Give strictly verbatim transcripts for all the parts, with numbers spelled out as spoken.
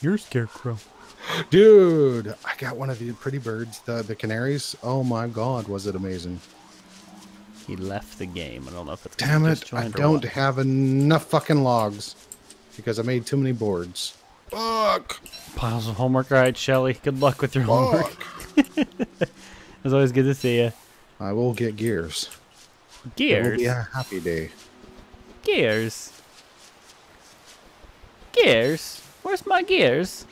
You're a scarecrow. Dude, I got one of the pretty birds, the, the canaries. Oh my god, was it amazing. He left the game. I don't know if it's... Damn it, I don't have enough fucking logs because I made too many boards. Fuck! Piles of homework. All right, Shelly, good luck with your Fuck. homework. It's always good to see you. I will get gears. Gears? It will be a happy day. Gears? Gears? Where's my gears?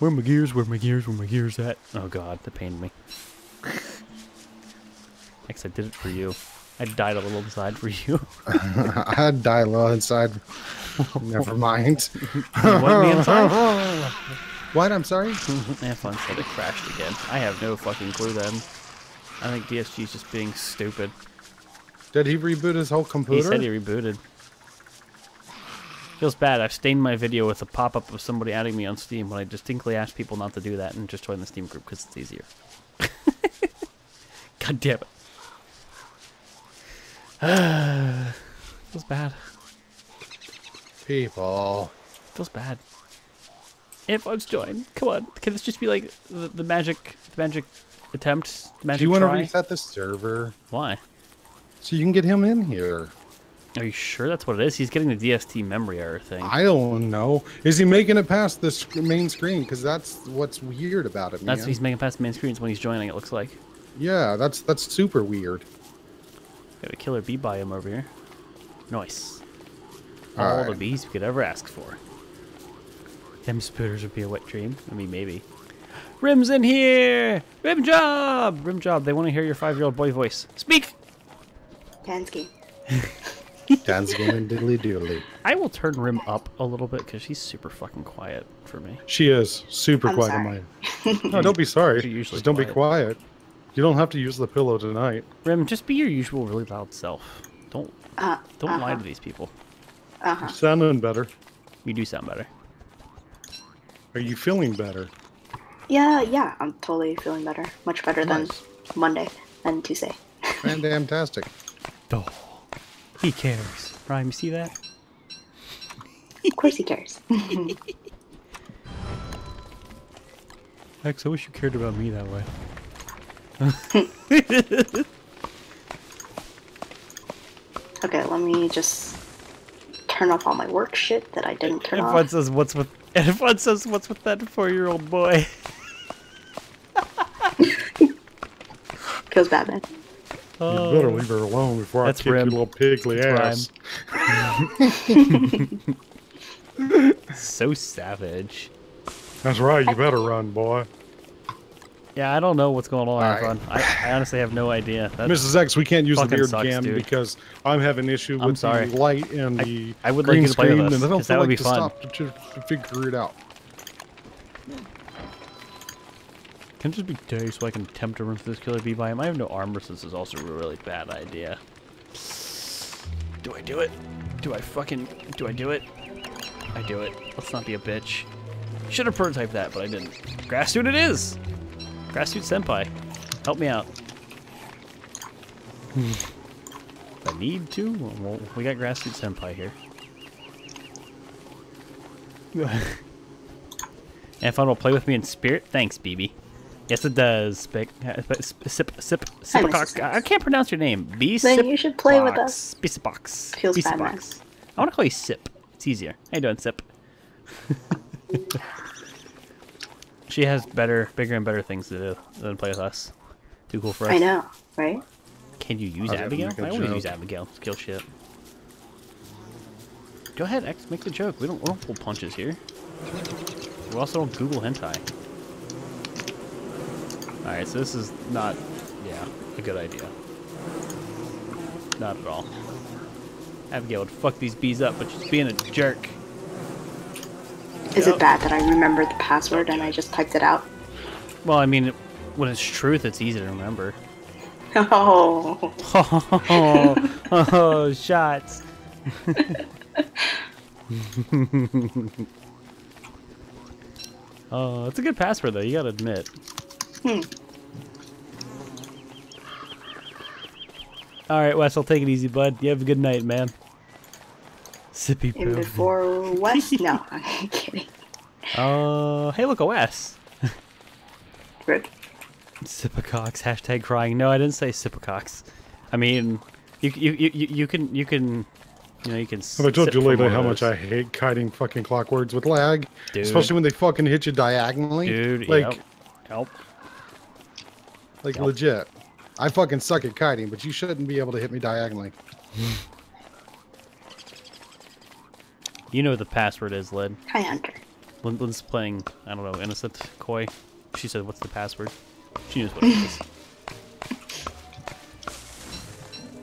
Where my gears? Where my gears? Where my gears at? Oh god, that pained me. X, I did it for you. I died a little inside for you. I died a little inside. Never mind. You want me inside? What? I'm sorry? Yeah, fun said it crashed again. I have no fucking clue then. I think D S G's just being stupid. Did he reboot his whole computer? He said he rebooted. Feels bad. I've stained my video with a pop-up of somebody adding me on Steam when I distinctly asked people not to do that and just join the Steam group because it's easier. God damn it. Uh, feels bad. People. Feels bad. Everyone's joined. Come on. Can this just be like the, the magic, the magic attempt? The magic do you want try? to reset the server? Why? So you can get him in here. Are you sure that's what it is? He's getting the D S T memory error thing. I don't know. Is he making it past the main screen? Because that's what's weird about it, man. That's what he's making past the main screen. It's when he's joining, it looks like. Yeah, that's that's super weird. Got a killer bee biome over here. Nice. All, All right. the bees we could ever ask for. Them spooters would be a wet dream. I mean, maybe. Rim's in here! Rim job! Rim job, they want to hear your five-year-old boy voice. Speak! Tansky. Tansky and diddly doodly. I will turn Rim up a little bit because she's super fucking quiet for me. She is super I'm quiet sorry. in mine. No, don't be sorry. Usually Just don't quiet. be quiet. You don't have to use the pillow tonight. Rim, just be your usual really loud self. Don't uh, don't uh-huh. lie to these people. Uh-huh. You're sounding better. You do sound better. Are you feeling better? Yeah, yeah. I'm totally feeling better. Much better nice. than Monday and Tuesday. Fantastic. Oh, he cares. Ryan, you see that? Of course he cares. X, I wish you cared about me that way. Okay, let me just turn off all my work shit that I didn't turn everyone off. Says what's with, everyone says, what's with that four-year-old boy? Feels bad, man. Oh. You better leave her alone before That's I kick Rim. your little pigly That's ass. So savage. That's right, you better run, boy. Yeah, I don't know what's going on. Right. I, I honestly have no idea. That Missus X, we can't use the beard sucks, cam dude. because I'm having an issue with the light and I, the I would green like to screen, play this, and I don't feel that would like be to fun. stop to, to figure it out. Can it just be dirty so I can attempt to run through this killer bee biome? I have no armor, so this is also a really bad idea. Do I do it? Do I fucking... Do I do it? I do it. Let's not be a bitch. Should have prototyped that, but I didn't. Grassroot it is! Grassroot Senpai, help me out. If I need to, well, we got Grassroot Senpai here. And if I don't play with me in spirit, thanks, B B. Yes, it does. Sip, sip, sip, sip. I can't pronounce your name. B. Then you should play with us. B. Box. Feels bad. I want to call you Sip. It's easier. How you doing, Sip? She has better, bigger and better things to do than play with us. Too cool for us. I know, right? Can you use Abigail? I always use Abigail. Kill shit. Go ahead, X. Make the joke. We don't, we don't pull punches here. We also don't Google hentai. Alright, so this is not, yeah, a good idea. Not at all. Abigail would fuck these bees up, but she's being a jerk. Is it bad that I remembered the password and I just typed it out? Well, I mean, when it's truth, it's easy to remember. Oh. Oh, oh shots. Oh, it's a good password, though. You gotta admit. Hmm. Alright, Wes, I'll take it easy, bud. You have a good night, man. Sippy poo. And before Wes? No, I'm kidding. Oh, uh, hey, look, Wes. Rick. Sipacox, hashtag crying. No, I didn't say Sipacox. I mean, you you you you can you can you know you can. Have I told you lately how much I hate kiting fucking clock words with lag, dude. Especially when they fucking hit you diagonally, dude. Like, yep. Help. Like help. Legit, I fucking suck at kiting, but you shouldn't be able to hit me diagonally. You know what the password is, Lyd. Hi, Hunter. Lyd's playing, I don't know, innocent coy. She said, "What's the password?" She knows what it is.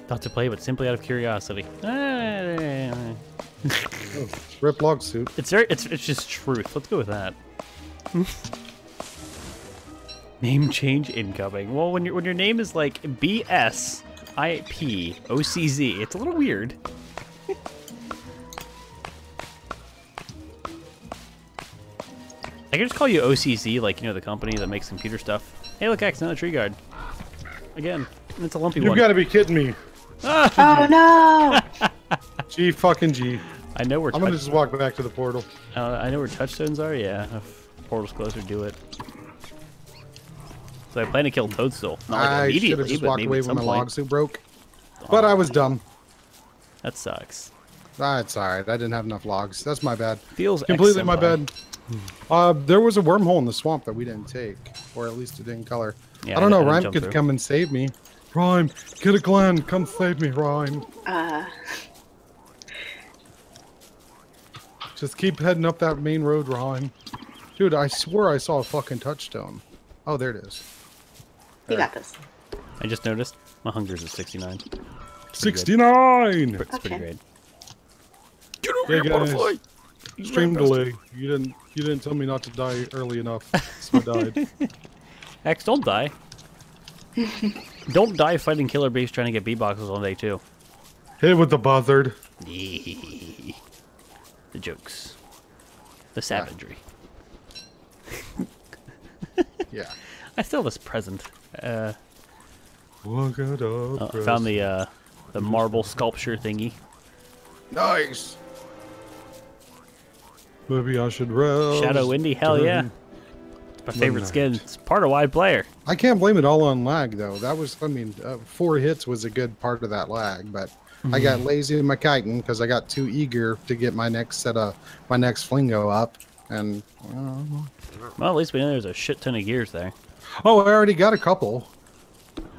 Not to play, but simply out of curiosity. Oh, rip log suit. It's very, it's it's just truth. Let's go with that. Name change incoming. Well, when your when your name is like B S I P O C Z, it's a little weird. I can just call you O C Z, like, you know, the company that makes computer stuff. Hey, look, X, another tree guard. Again, it's a lumpy You've one. You gotta be kidding me. Oh, oh no! G fucking G. I know we're I'm gonna just walk back to the portal. Uh, I know where touchstones are, yeah. If portal's closer, do it. So I plan to kill Toadstool. Not like I should have just walked away when my log suit broke. Oh, but I was dumb. That sucks. That's alright. I didn't have enough logs. That's my bad. Feels completely my bad. Uh, there was a wormhole in the swamp that we didn't take, or at least it didn't color. Yeah, I don't I know. Rhyme could through. Come and save me. Rhyme, get a Glenn, come save me, Rhyme. Uh. Just keep heading up that main road, Rhyme. Dude, I swore I saw a fucking touchstone. Oh, there it is. There. You got this. I just noticed my hunger's at sixty-nine. sixty-nine. It's pretty great. Get over here, butterfly. Stream delay. You didn't. You didn't tell me not to die early enough, so I died. X, don't die. Don't die fighting killer bees trying to get bee boxes all day too. Hit with the buzzard. The jokes. The savagery. Yeah. Yeah. I still have this present. Uh, Look at uh present. Found the uh, the marble sculpture thingy. Nice. Maybe I should roll. Shadow Windy, hell turn. Yeah. It's my favorite skin. It's part of why I play her. I can't blame it all on lag, though. That was, I mean, uh, four hits was a good part of that lag, but mm-hmm. I got lazy in my kiting because I got too eager to get my next set of, my next flingo up. And, uh, well, at least we know there's a shit ton of gears there. Oh, I already got a couple.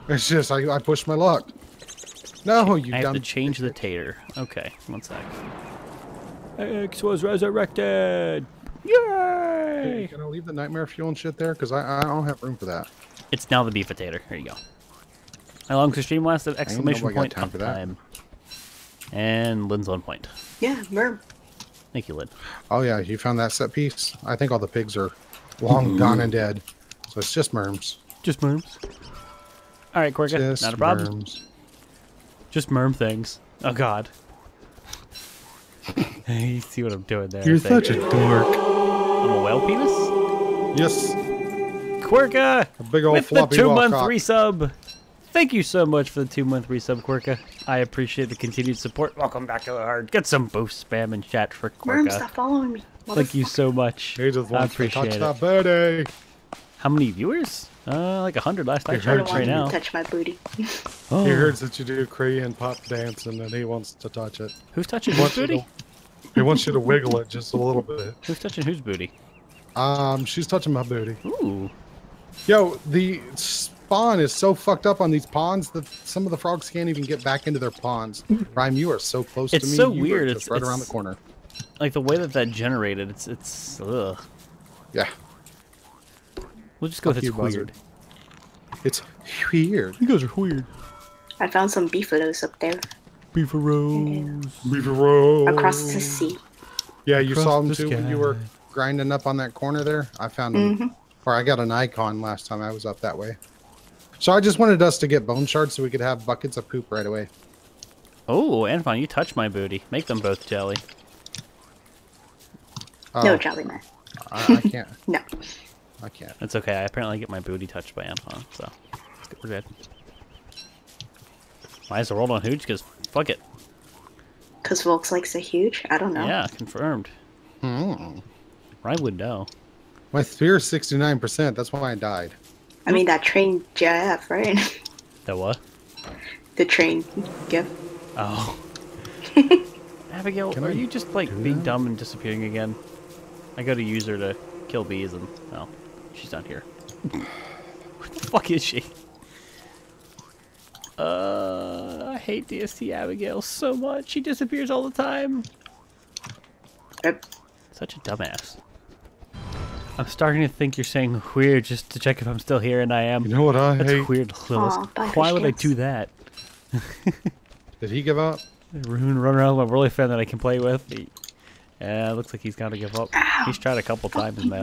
It's just, I, I pushed my luck. No, you I have dumb to change the tater. Okay, one sec. X was resurrected! Yay! Hey, can I leave the nightmare fuel and shit there? Because I, I don't have room for that. It's now the beefatator. Here you go. How long does the stream last? Exclamation point time for that. Time. And Lynn's on point. Yeah, Merv. Thank you, Lyd. Oh yeah, you found that set piece? I think all the pigs are long gone and dead. So it's just Merms. Just Merms. Alright, Corka. Just not a problem. Merms. Just Merm things. Oh god. You see what I'm doing there? You're such a dork. I'm a whale penis? Yes. Quirka! A big old with floppy the two-month resub. Thank you so much for the two-month resub, Quirka. I appreciate the continued support. Welcome back to the hard. Get some boost spam and chat for Quirka. Merm, stop following me. Thank you so much. I appreciate it. Booty. How many viewers? Uh, like a hundred last night. I right now. Touch my booty. Oh. He heard that you do Korean pop dancing and he wants to touch it. Who's touching whose booty? He wants you to wiggle it just a little bit. Who's touching whose booty? Um, she's touching my booty. Ooh. Yo, the spawn is so fucked up on these ponds that some of the frogs can't even get back into their ponds. Rhyme, you are so close it's to me. So you weird. Are just it's so weird. It's right around the corner. Like the way that that generated, it's it's ugh. Yeah. We'll just go with it's you, weird. It's weird. You guys are weird. I found some beefalos up there. Beefalos. Beefalos. Across the sea. Yeah, you across saw them the too sky. When you were grinding up on that corner there. I found them. Mm-hmm. Or I got an icon last time I was up that way. So I just wanted us to get bone shards so we could have buckets of poop right away. Oh, Anton, you touched my booty. Make them both jelly. Uh, no jelly, man. I, I can't. No. I can't. That's okay. I apparently get my booty touched by Anton, so we're good. Might as well roll on Hooch, because fuck it. Because Volks likes a Hooch? I don't know. Yeah, confirmed. Hmm. I would know. My spear is sixty-nine percent. That's why I died. I mean, that train J F, right? That what? The train G I F. Oh. Abigail, Can are I you just, like, being that? dumb and disappearing again? I go to use her to kill bees and... Oh, she's not here. Where the fuck is she? Uh, I hate D S T Abigail so much. She disappears all the time. Yep. Such a dumbass. I'm starting to think you're saying weird just to check if I'm still here, and I am. You know what I That's hate? Weird, Lilith. Aww, Why would I do that? Did he give up? Rune run around with a really fan that I can play with. He, yeah, looks like he's got to give up. Ow. He's tried a couple times now.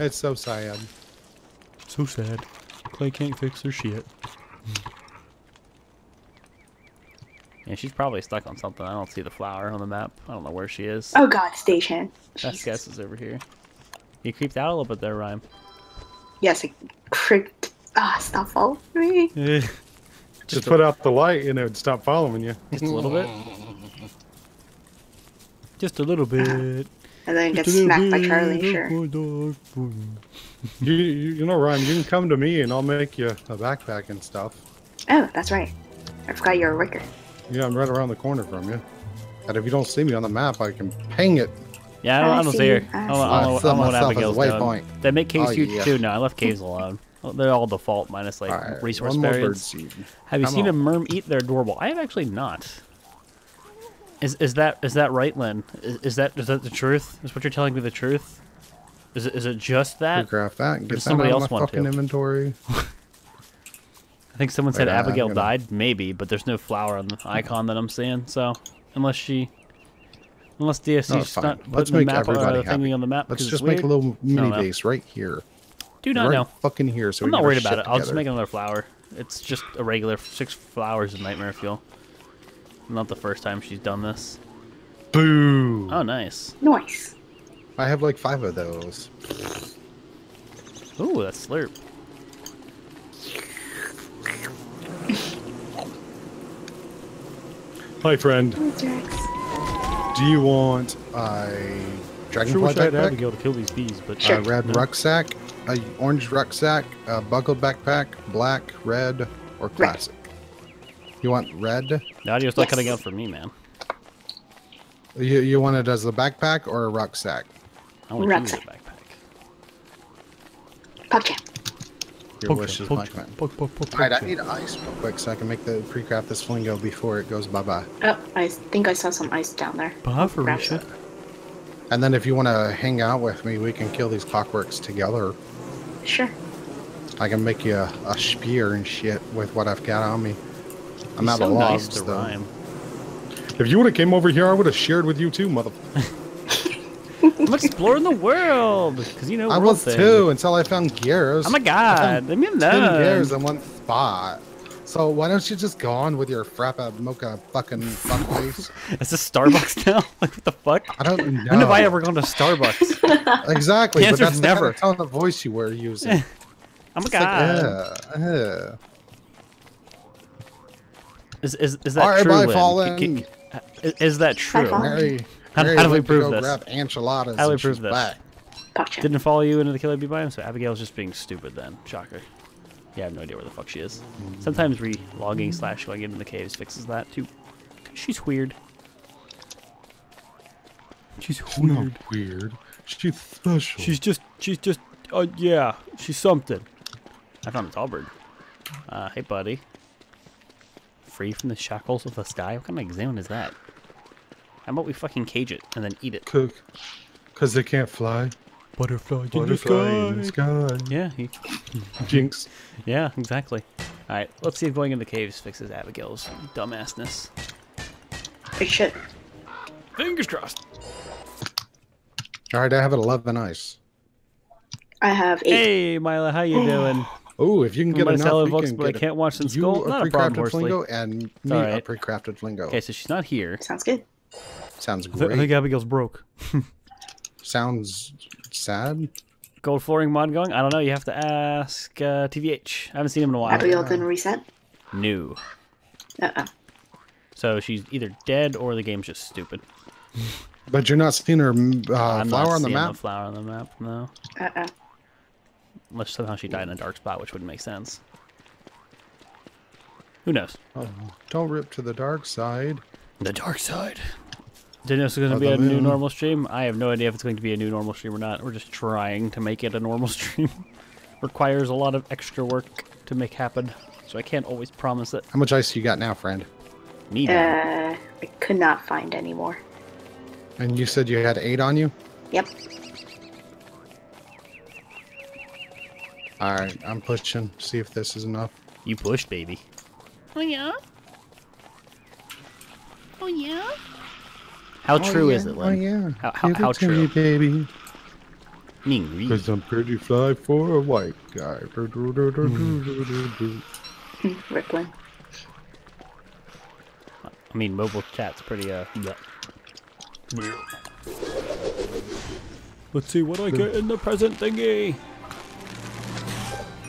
It's so sad. So sad. Klei can't fix her shit. Yeah, she's probably stuck on something. I don't see the flower on the map. I don't know where she is. Oh god, station. Best guess is over here. You creeped out a little bit there, Rhyme. Yes, it creeped. Ah, oh, stop following me. Yeah. Just, Just put out the light and it would stop following you. Just a little bit. Just a little bit. Uh, and then get smacked by Charlie, sure. you, you, you know, Rhyme, you can come to me and I'll make you a backpack and stuff. Oh, that's right. I forgot you're a Ricker. Yeah, I'm right around the corner from you. And if you don't see me on the map, I can ping it. Yeah, I don't, I don't see her. I don't, I don't, I don't know what Abigail's doing. Did I make caves oh, huge yeah. too? No, I left caves alone. They're all default, minus like right, resource barriers. Have you Come seen on. a merm eat their doorbell? I have actually not. Is is that is that right, Lynn? Is, is that is that the truth? Is what you're telling me the truth? Is it is it just that? Craft that. Get somebody else want fucking to? Inventory. I think someone said Wait, Abigail gonna... died, maybe, but there's no flower on the icon that I'm seeing. So unless she, unless D S C's no, not putting the map uh, thingy on the map, let's just make weird. a little mini no, base no. right here. Do not right know. Fucking here. So I'm not worried about it. Together. I'll just make another flower. It's just a regular six flowers of nightmare fuel. Not the first time she's done this. Boo! Oh, nice. Nice. I have like five of those. Ooh, that's slurp. Hi, friend. Oh, do you want a dragonfly sure backpack? Abigail to kill these bees, but sure. A red no. rucksack, a orange rucksack, a buckled backpack, black, red, or classic. Red. You want red? The audio's not yes. cutting out for me, man. You you want it as a backpack or a rucksack? I want rucksack. You as a backpack. Pogchamp. Your poke wish is poke my poke, poke, poke, All right, I need ice real quick so I can make the pre-craft this flingo before it goes bye-bye. Oh, I think I saw some ice down there. Bye for Russia. And then if you want to hang out with me, we can kill these clockworks together. Sure. I can make you a, a spear and shit with what I've got on me. I'm He's out so of logs, nice to though. Rhyme. If you would have came over here, I would have shared with you too, motherfucker. I'm exploring the world, because you know I was thing. too until I found Gears. Oh my god, let me know. Gears in one spot. So why don't you just go on with your frappa mocha fucking fuckface? Is this Starbucks now? Like what the fuck? I don't know. When have I ever gone to Starbucks? Exactly, but that's never. The kind of tone of voice you were using. Oh my god. Like, uh, uh. Is is is that right, true? Bye, Fallen. Is, is that true? Hey. How, how do we prove this? Grab enchiladas how do we prove this? Back. Gotcha. Didn't follow you into the Killer Bee biome, so Abigail's just being stupid then. Shocker. Yeah, I have no idea where the fuck she is. Mm. Sometimes re-logging slash going into the caves fixes that too. She's weird. She's weird. Not weird. She's special. She's just, she's just, uh, yeah, she's something. I found a tall bird. Uh, hey buddy. Free from the shackles of the sky? What kind of exam is that? How about we fucking cage it and then eat it? Cook. Because they can't fly. Butterfly, Butterfly in the sky. Yeah. He... Jinx. Yeah, exactly. Alright, let's see if going in the caves fixes Abigail's dumbassness. Hey, shit. Fingers crossed. Alright, I have eleven ice. I have eight. Hey, Mila, how you doing? Oh, if you can get enough, we books, can but get I can't watch them school. Not a problem, Horsley. And me right. a pre-crafted flingo. Okay, so she's not here. Sounds good. Sounds great. I think Abigail's broke. Sounds sad. gold flooring mod going? I don't know. You have to ask uh, T V H. I haven't seen him in a while. Have we all done reset? No. Uh-oh. So she's either dead or the game's just stupid. But you're not seeing her uh, flower on the map? The flower on the map, no. Uh-uh. Unless somehow she died in a dark spot, which wouldn't make sense. Who knows? Oh, don't rip to the dark side. The dark side. Didn't know it's going to be a new normal stream. I have no idea if it's going to be a new normal stream or not. We're just trying to make it a normal stream. Requires a lot of extra work to make happen, so I can't always promise it. How much ice you got now, friend? Me now. Uh, I could not find any more. And you said you had eight on you? Yep. All right, I'm pushing. See if this is enough. You push, baby. Oh yeah. Oh yeah. How oh, true yeah. is it, Lynn? Oh yeah. How, how, how true, me, baby? Because I'm pretty fly for a white guy. Mm. Ricklin. I mean, mobile chat's pretty uh. Yeah. Let's see what I get in the present thingy.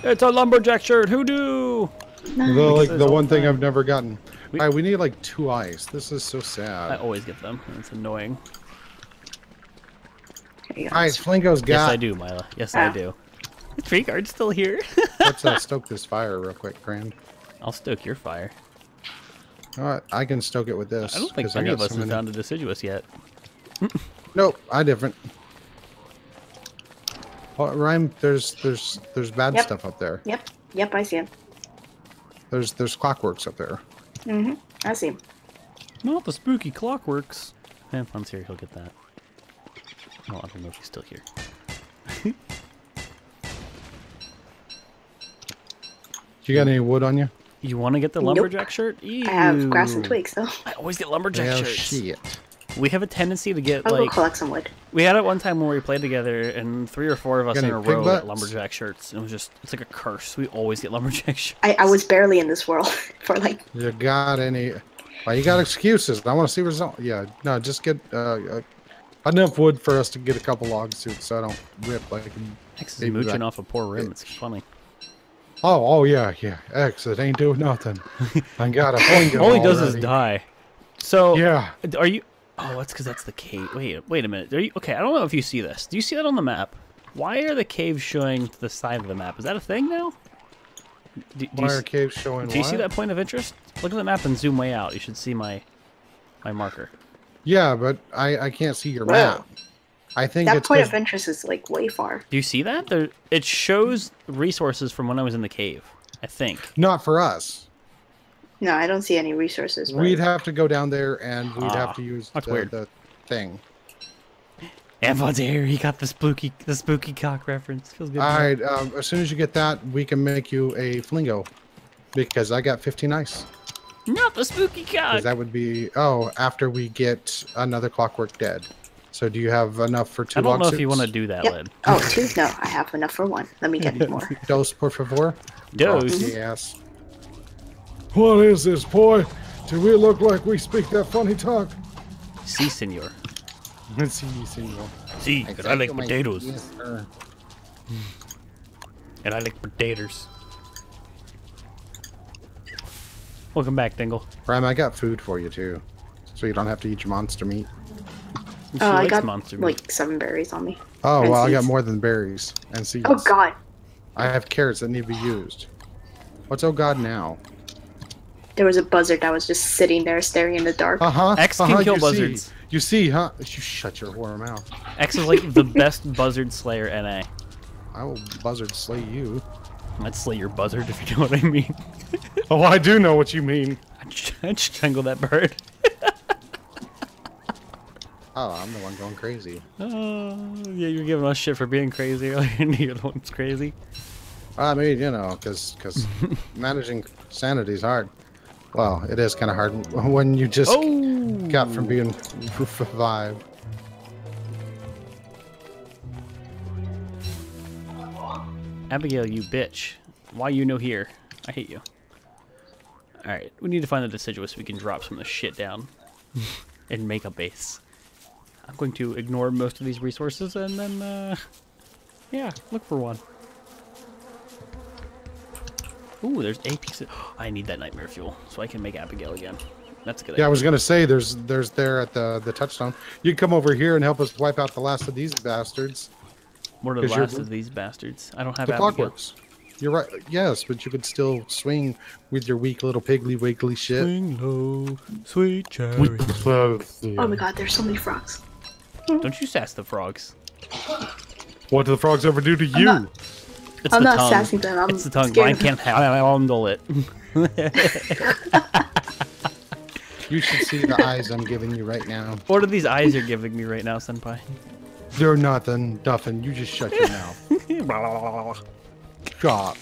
It's a lumberjack shirt. Hoodoo. Nice. The, like, the one thing I've never gotten. We, All right, we need like two ice. This is so sad. I always get them. It's annoying. Ice, Flingo's got. Yes, I do, Mila. Yes, ah. I do. The tree guard's still here. Let's uh, stoke this fire real quick, friend. I'll stoke your fire. All right, I can stoke it with this. I don't think any of us have found a deciduous yet. Nope, I different. Oh, Rhyme, there's there's there's bad yep. stuff up there. Yep, yep, I see it. There's there's clockworks up there. Mm-hmm. I see. Not the spooky clockworks. Man, if Fun's here, he'll get that. Oh, I don't know if he's still here. You got any wood on you? You want to get the lumberjack nope. shirt? Ew. I have grass and twigs, though. I always get lumberjack oh, shirts. Shit. We have a tendency to get I'll like. Go collect some wood. We had it one time when we played together, and three or four of us in a row got lumberjack shirts. And it was just—it's like a curse. We always get lumberjack shirts. I, I was barely in this world for like. You got any? Well, you got excuses. I want to see results. Yeah, no, just get uh, enough wood for us to get a couple log suits, so I don't rip like. X is mooching off a poor rim. It's funny. Oh, oh yeah, yeah. X, it ain't doing nothing. I got a. All he does is die. So yeah, are you? Oh, that's because that's the cave. Wait, wait a minute. Are you, okay, I don't know if you see this. Do you see that on the map? Why are the caves showing to the side of the map? Is that a thing now? Do, do Why you, are caves showing? Do you what? see that point of interest? Look at the map and zoom way out. You should see my my marker. Yeah, but I, I can't see your wow. map. I think that it's point of interest is like way far. Do you see that? There, it shows resources from when I was in the cave. I think. Not for us. No, I don't see any resources. We'd have to go down there, and we'd ah, have to use the, the thing. Anvon's here. He got the spooky, the spooky cock reference. Feels good. All right. Um, as soon as you get that, we can make you a flingo, because I got fifteen ice. Not the spooky cock. That would be oh after we get another clockwork dead. So do you have enough for two? I don't know suits? if you want to do that, yep. Lid. Oh, two? No, I have enough for one. Let me get more. Dos, por favor. Dos. Oh, yes. What is this, boy? Do we look like we speak that funny talk? Si, senor. Si, senor. Si, because I like potatoes. Yes, sir. And I like potatoes. Welcome back, Dingle. Rhyme, I got food for you, too. So you don't have to eat your monster meat. She oh, I got, monster meat. like, seven berries on me. Oh, and well, seeds. I got more than berries and seeds. Oh, God. I have carrots that need to be used. What's oh, God, now? There was a buzzard that was just sitting there staring in the dark. Uh-huh. X can uh-huh, kill you buzzards. See. You see, huh? You shut your whore mouth. X is like the best buzzard slayer N A. I will buzzard slay you. I'd slay your buzzard if you know what I mean. Oh, I do know what you mean. I'd strangle that bird. Oh, I'm the one going crazy. Oh, uh, yeah, you're giving us shit for being crazy. You're the one's crazy. I mean, you know, because because managing sanity is hard. Well, it is kind of hard when you just oh. got from being revived. Abigail, you bitch. Why you no here? I hate you. Alright, we need to find the deciduous so we can drop some of the shit down and make a base. I'm going to ignore most of these resources and then uh, Yeah, look for one. Ooh, there's a piece of... I need that nightmare fuel so I can make Abigail again. That's a good idea. Yeah, I was going to say, there's there's there at the, the touchstone. You can come over here and help us wipe out the last of these bastards. More to the last of these bastards. I don't have Abigail. The clockworks. You're right. Yes, but you could still swing with your weak little piggly wiggly shit. Swing low, sweet cherry. Oh my god, there's so many frogs. Don't you sass the frogs. What do the frogs ever do to you? I'm not, it's I'm the not tongue. sassing them. I'm it's the tongue. Mine can't handle it. You should see the eyes I'm giving you right now. What are these eyes you're giving me right now, Senpai? They're nothing, nothing. You just shut your mouth. God.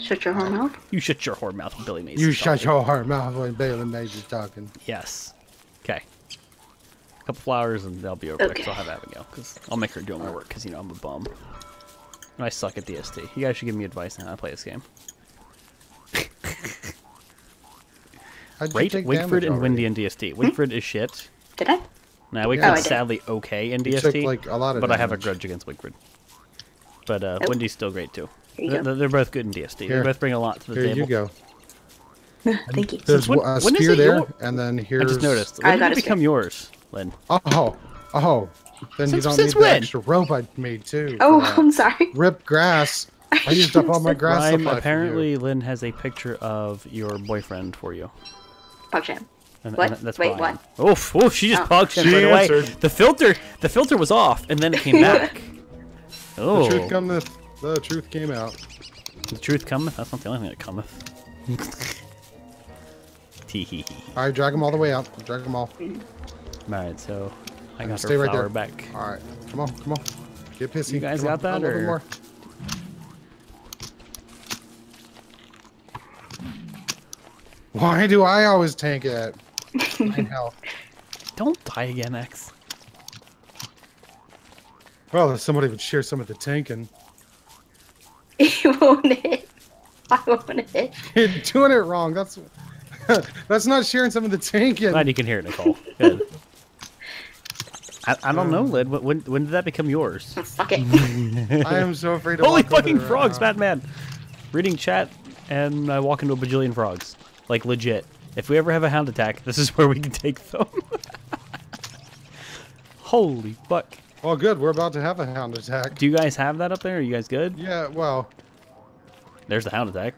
Shut your whore mouth? You shut your whore mouth when Billy Mays You shut talking. your whore mouth when Billy Mays is talking. Yes. Okay. A couple flowers and they'll be over okay. I'll have Abigail. Because I'll make her do my work because, you know, I'm a bum. And I suck at D S T. You guys should give me advice on how to play this game. Right? Wigfrid and Windy in D S T. Wigfrid hmm? is shit. Did I? Nah, Wigfrid's yeah. oh, sadly okay in D S T. Took, like, a lot of but damage. I have a grudge against Wigfrid. But uh, nope. Wendy's still great too. They're, they're both good in D S T. Here. They both bring a lot to the here table. Here you go. Thank you. There's when, a spear there, your... and then here's... I just noticed. When I did it become yours, Lynn? Oh, oh. Then since, you don't need when? the extra rope I made too. Oh, uh, I'm sorry. Rip grass. I used up all my grass supply. Apparently, Lynn has a picture of your boyfriend for you. Pog jam. And, what? And that's Wait, Brian. what? Oof, oof, she just oh. pog jammed right answered. away. The filter, the filter was off, and then it came back. Oh. The truth cometh. The truth came out. The truth cometh? That's not the only thing that cometh. Tee hee hee. Alright, drag them all the way out. Drag them all. Alright, so I got stay her flower right back. Alright, come on, come on. Get pissy. You guys come got on. that? Or... More. Why do I always tank it? I know. Don't die again, X. Well, if somebody would share some of the tanking. It won't hit. I won't hit. You're doing it wrong. That's that's not sharing some of the tanking. Glad you can hear it, Nicole. Good. I, I don't um, know, Lid. When when did that become yours? Fuck it. I am so afraid of holy fucking frogs, Batman. Reading chat and I walk into a bajillion frogs. Like legit. If we ever have a hound attack, this is where we can take them. Holy fuck. Well, good. We're about to have a hound attack. Do you guys have that up there? Are you guys good? Yeah, well. There's the hound attack.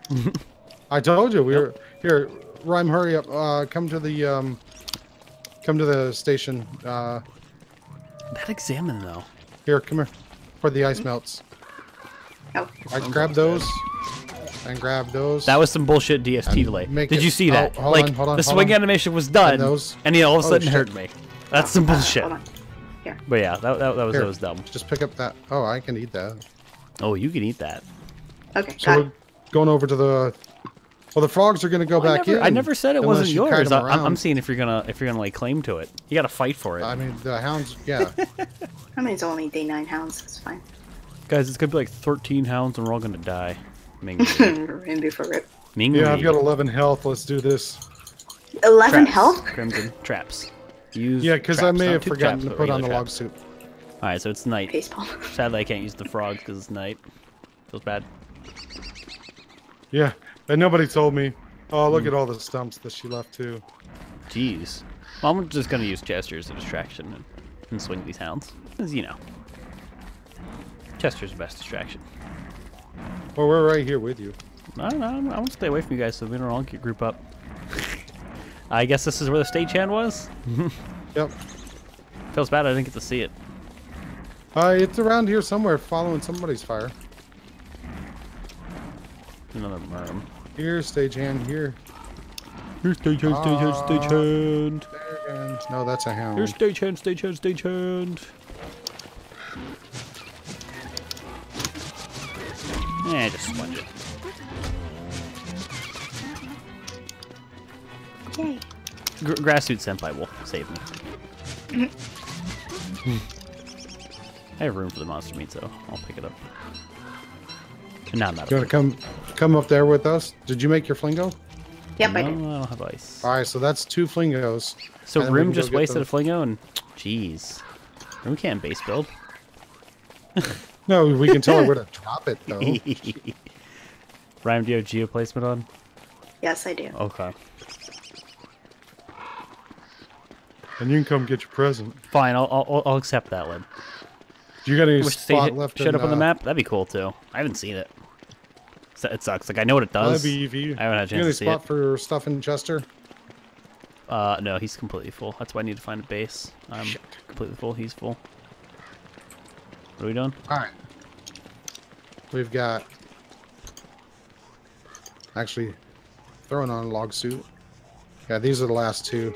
I told you. we yep. were Here, Rhyme, hurry up. Uh, come to the um, come to the station. Uh, that examine, though. Here, come here. For the ice melts. Oh. I grab those. And grab those. That was some bullshit D S T delay. Did you see that? Like, the swing animation was done, and he all of a sudden hurt me. That's some bullshit. Yeah. But yeah, that, that, that was Here, that was dumb. Just pick up that. Oh, I can eat that. Oh, you can eat that. Okay. So we're going over to the. Well, the frogs are going to go well, back I never, in. I never said it wasn't you yours. I, I'm seeing if you're gonna if you're gonna lay claim to it. You got to fight for it. I mean, the hounds. Yeah. I mean, it's only day nine hounds. It's fine. Guys, it's gonna be like thirteen hounds, and we're all gonna die. Ming. Randy for rip. Ming. Yeah, I've got eleven health. Let's do this. Eleven traps. health. Crimson traps. Use yeah, because I may have forgotten to put on the trap. log suit. Alright, so it's night. Baseball. Sadly, I can't use the frogs because it's night. Feels bad. Yeah, and nobody told me. Oh, look mm. at all the stumps that she left, too. Jeez. Well, I'm just going to use Chester as a distraction and, and swing these hounds. Because, you know, Chester's the best distraction. Well, we're right here with you. I don't know. I want to stay away from you guys so we don't all get group up. I guess this is where the stagehand was? Yep. Feels bad I didn't get to see it. Uh, it's around here somewhere following somebody's fire. Another worm. Here, stagehand, here. Here, stagehand, uh, stagehand, stagehand. Stagehand. No, that's a hound. Here, stagehand, stagehand, stagehand. Eh, just sponge it. Yay. Gr Grassroot Senpai will save me. I have room for the monster meat, so I'll pick it up. No, I'm not. You want to come, come up there with us? Did you make your flingo? Yep, no, I did. I don't have ice. All right, so that's two flingos. So Room just wasted a flingo, and jeez, Room can't base build. No, we can tell her where to drop it, though. Ryan, do you have geo placement on? Yes, I do. Okay. And you can come get your present. Fine, I'll I'll, I'll accept that one. Do you got any spot left? Shut up on the map. That'd be cool too. I haven't seen it. So it sucks. Like I know what it does. That'd be easy. I haven't had a chance you got any to see spot it. For stuff in Chester? Uh, no, he's completely full. That's why I need to find a base. I'm Shit. completely full. He's full. What are we doing? All right. We've got actually throwing on a log suit. Yeah, these are the last two.